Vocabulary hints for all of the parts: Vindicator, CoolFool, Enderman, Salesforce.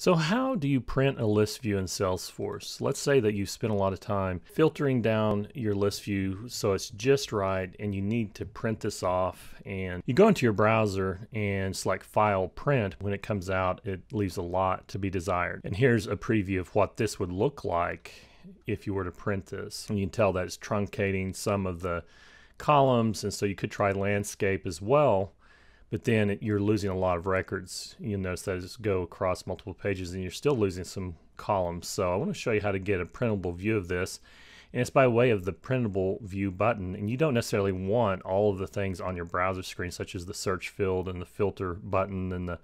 So how do you print a list view in Salesforce? Let's say that you spent a lot of time filtering down your list view so it's just right and you need to print this off, and you go into your browser and select File Print. When it comes out, it leaves a lot to be desired. And here's a preview of what this would look like if you were to print this. And you can tell that it's truncating some of the columns, and so you could try landscape as well. But then you're losing a lot of records. You notice that it's go across multiple pages and you're still losing some columns. So I want to show you how to get a printable view of this. And it's by way of the printable view button. And you don't necessarily want all of the things on your browser screen, such as the search field and the filter button and the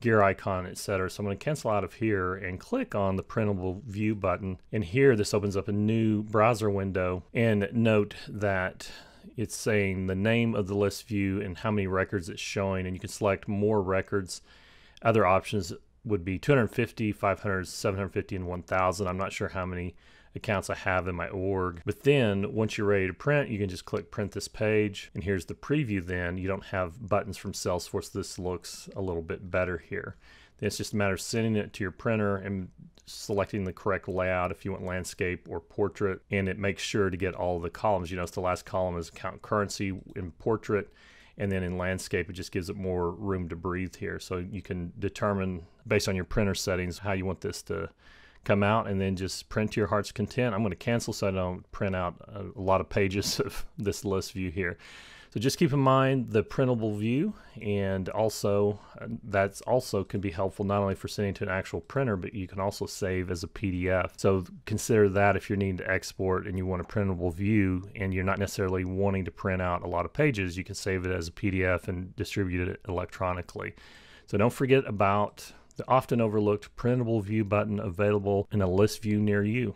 gear icon, etc. So I'm going to cancel out of here and click on the printable view button. And here this opens up a new browser window. And note that it's saying the name of the list view and how many records it's showing, and you can select more records. Other options would be 250, 500, 750, and 1,000. I'm not sure how many accounts I have in my org. But then once you're ready to print, you can just click print this page, and here's the preview then. You don't have buttons from Salesforce. This looks a little bit better here. Then it's just a matter of sending it to your printer and selecting the correct layout if you want landscape or portrait, and it makes sure to get all the columns. You notice the last column is account currency in portrait, and then in landscape it just gives it more room to breathe here. So you can determine based on your printer settings how you want this to come out, and then just print to your heart's content. I'm going to cancel so I don't print out a lot of pages of this list view here. So just keep in mind the printable view, and also that's also can be helpful not only for sending to an actual printer, but you can also save as a PDF. So consider that if you're needing to export and you want a printable view and you're not necessarily wanting to print out a lot of pages, you can save it as a PDF and distribute it electronically. So don't forget about the often overlooked printable view button available in a list view near you.